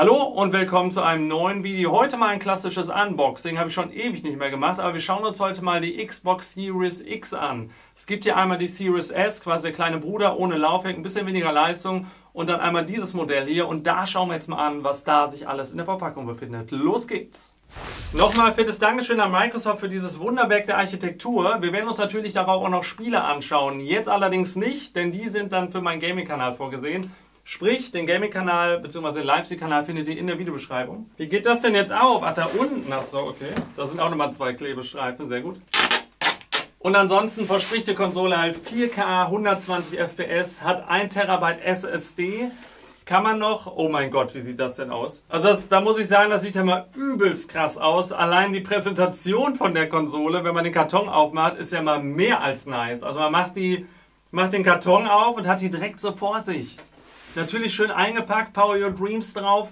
Hallo und willkommen zu einem neuen Video. Heute mal ein klassisches Unboxing, habe ich schon ewig nicht mehr gemacht, aber wir schauen uns heute mal die Xbox Series X an. Es gibt hier einmal die Series S, quasi der kleine Bruder ohne Laufwerk, ein bisschen weniger Leistung und dann einmal dieses Modell hier und da schauen wir jetzt mal an, was da sich alles in der Verpackung befindet. Los geht's! Nochmal fettes Dankeschön an Microsoft für dieses Wunderwerk der Architektur. Wir werden uns natürlich darauf auch noch Spiele anschauen, jetzt allerdings nicht, denn die sind dann für meinen Gaming-Kanal vorgesehen. Sprich, den Gaming-Kanal bzw. den Livestream-Kanal findet ihr in der Videobeschreibung. Wie geht das denn jetzt auf? Ach, da unten. Achso, okay. Da sind auch nochmal zwei Klebestreifen. Sehr gut. Und ansonsten verspricht die Konsole halt 4K, 120 FPS, hat 1 TB SSD. Kann man noch... Oh mein Gott, wie sieht das denn aus? Also da muss ich sagen, das sieht ja mal übelst krass aus. Allein die Präsentation von der Konsole, wenn man den Karton aufmacht, ist ja mal mehr als nice. Also man macht den Karton auf und hat die direkt so vor sich. Natürlich schön eingepackt, Power Your Dreams drauf.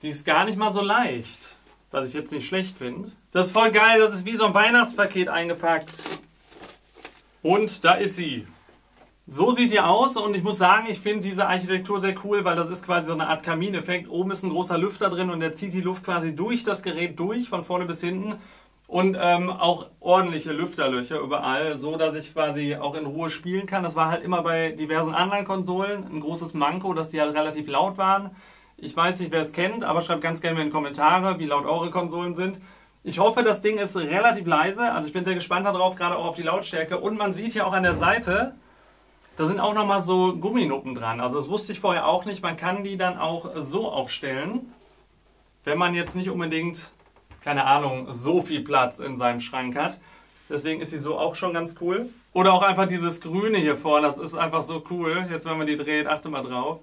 Die ist gar nicht mal so leicht, was ich jetzt nicht schlecht finde. Das ist voll geil, das ist wie so ein Weihnachtspaket eingepackt. Und da ist sie. So sieht die aus und ich muss sagen, ich finde diese Architektur sehr cool, weil das ist quasi so eine Art Kamineffekt. Oben ist ein großer Lüfter drin und der zieht die Luft quasi durch das Gerät durch, von vorne bis hinten. Und auch ordentliche Lüfterlöcher überall, so dass ich quasi auch in Ruhe spielen kann. Das war halt immer bei diversen anderen Konsolen ein großes Manko, dass die halt relativ laut waren. Ich weiß nicht, wer es kennt, aber schreibt ganz gerne in die Kommentare, wie laut eure Konsolen sind. Ich hoffe, das Ding ist relativ leise. Also ich bin sehr gespannt darauf, gerade auch auf die Lautstärke. Und man sieht hier auch an der Seite, da sind auch nochmal so Gumminuppen dran. Also das wusste ich vorher auch nicht. Man kann die dann auch so aufstellen, wenn man jetzt nicht unbedingt... keine Ahnung, so viel Platz in seinem Schrank hat. Deswegen ist sie so auch schon ganz cool. Oder auch einfach dieses Grüne hier vorne, das ist einfach so cool. Jetzt, wenn man die dreht, achte mal drauf.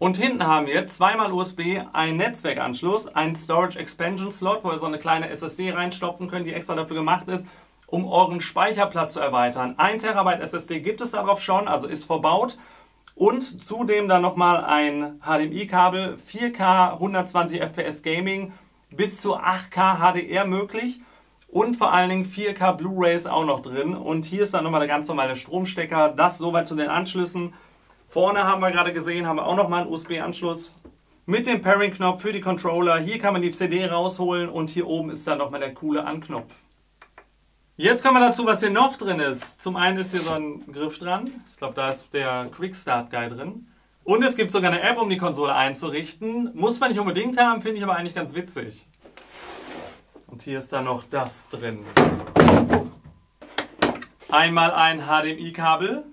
Und hinten haben wir zweimal USB, einen Netzwerkanschluss, einen Storage Expansion Slot, wo ihr so eine kleine SSD reinstopfen könnt, die extra dafür gemacht ist, um euren Speicherplatz zu erweitern. 1 TB SSD gibt es darauf schon, also ist verbaut. Und zudem dann nochmal ein HDMI-Kabel, 4K 120 FPS Gaming, bis zu 8K HDR möglich und vor allen Dingen 4K Blu-Rays auch noch drin. Und hier ist dann nochmal der ganz normale Stromstecker, das soweit zu den Anschlüssen. Vorne haben wir gerade gesehen, haben wir auch nochmal einen USB-Anschluss mit dem Pairing-Knopf für die Controller. Hier kann man die CD rausholen und hier oben ist dann nochmal der coole Anknopf. Jetzt kommen wir dazu, was hier noch drin ist. Zum einen ist hier so ein Griff dran. Ich glaube, da ist der Quick-Start-Guy drin. Und es gibt sogar eine App, um die Konsole einzurichten. Muss man nicht unbedingt haben, finde ich aber eigentlich ganz witzig. Und hier ist dann noch das drin. Einmal ein HDMI-Kabel,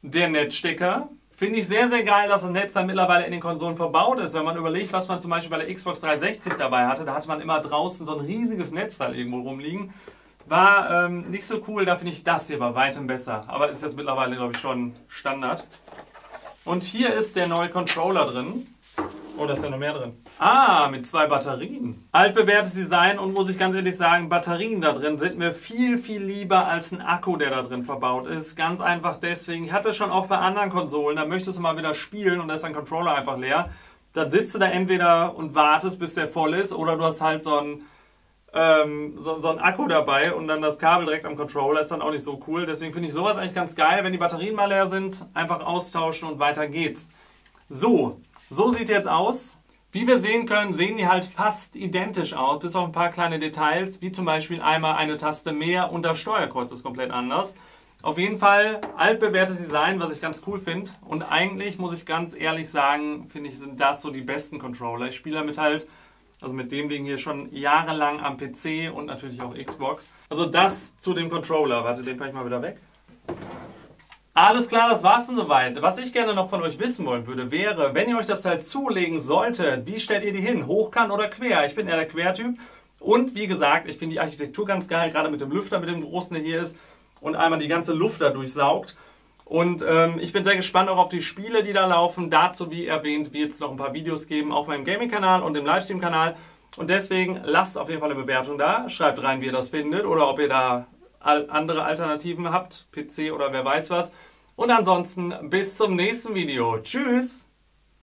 der Netzstecker. Finde ich sehr, sehr geil, dass das Netz dann mittlerweile in den Konsolen verbaut ist. Wenn man überlegt, was man zum Beispiel bei der Xbox 360 dabei hatte, da hatte man immer draußen so ein riesiges Netzteil irgendwo rumliegen. War nicht so cool, da finde ich das hier bei weitem besser. Aber ist jetzt mittlerweile, glaube ich, schon Standard. Und hier ist der neue Controller drin. Oh, da ist ja noch mehr drin. Ah, mit zwei Batterien. Altbewährtes Design und muss ich ganz ehrlich sagen, Batterien da drin sind mir viel, viel lieber als ein Akku, der da drin verbaut ist. Ganz einfach deswegen. Ich hatte schon oft bei anderen Konsolen, da möchtest du mal wieder spielen und da ist dein Controller einfach leer. Da sitzt du da entweder und wartest, bis der voll ist oder du hast halt so ein Akku dabei und dann das Kabel direkt am Controller ist dann auch nicht so cool. Deswegen finde ich sowas eigentlich ganz geil. Wenn die Batterien mal leer sind, einfach austauschen und weiter geht's. So sieht jetzt aus. Wie wir sehen können, sehen die halt fast identisch aus, bis auf ein paar kleine Details, wie zum Beispiel einmal eine Taste mehr und das Steuerkreuz ist komplett anders. Auf jeden Fall altbewährtes Design, was ich ganz cool finde. Und eigentlich, muss ich ganz ehrlich sagen, finde ich, sind das so die besten Controller. Ich spiele damit halt... Also mit dem Ding hier schon jahrelang am PC und natürlich auch Xbox. Also das zu dem Controller. Warte, den packe ich mal wieder weg. Alles klar, das war's dann soweit. Was ich gerne noch von euch wissen wollen würde, wäre, wenn ihr euch das Teil zulegen solltet, wie stellt ihr die hin? Hochkant oder quer? Ich bin eher der Quertyp. Und wie gesagt, ich finde die Architektur ganz geil, gerade mit dem Lüfter, mit dem großen, der hier ist und einmal die ganze Luft da durchsaugt. Und ich bin sehr gespannt auch auf die Spiele, die da laufen. Dazu, wie erwähnt, wird es noch ein paar Videos geben auf meinem Gaming-Kanal und dem Livestream-Kanal. Und deswegen lasst auf jeden Fall eine Bewertung da. Schreibt rein, wie ihr das findet oder ob ihr da andere Alternativen habt. PC oder wer weiß was. Und ansonsten bis zum nächsten Video. Tschüss!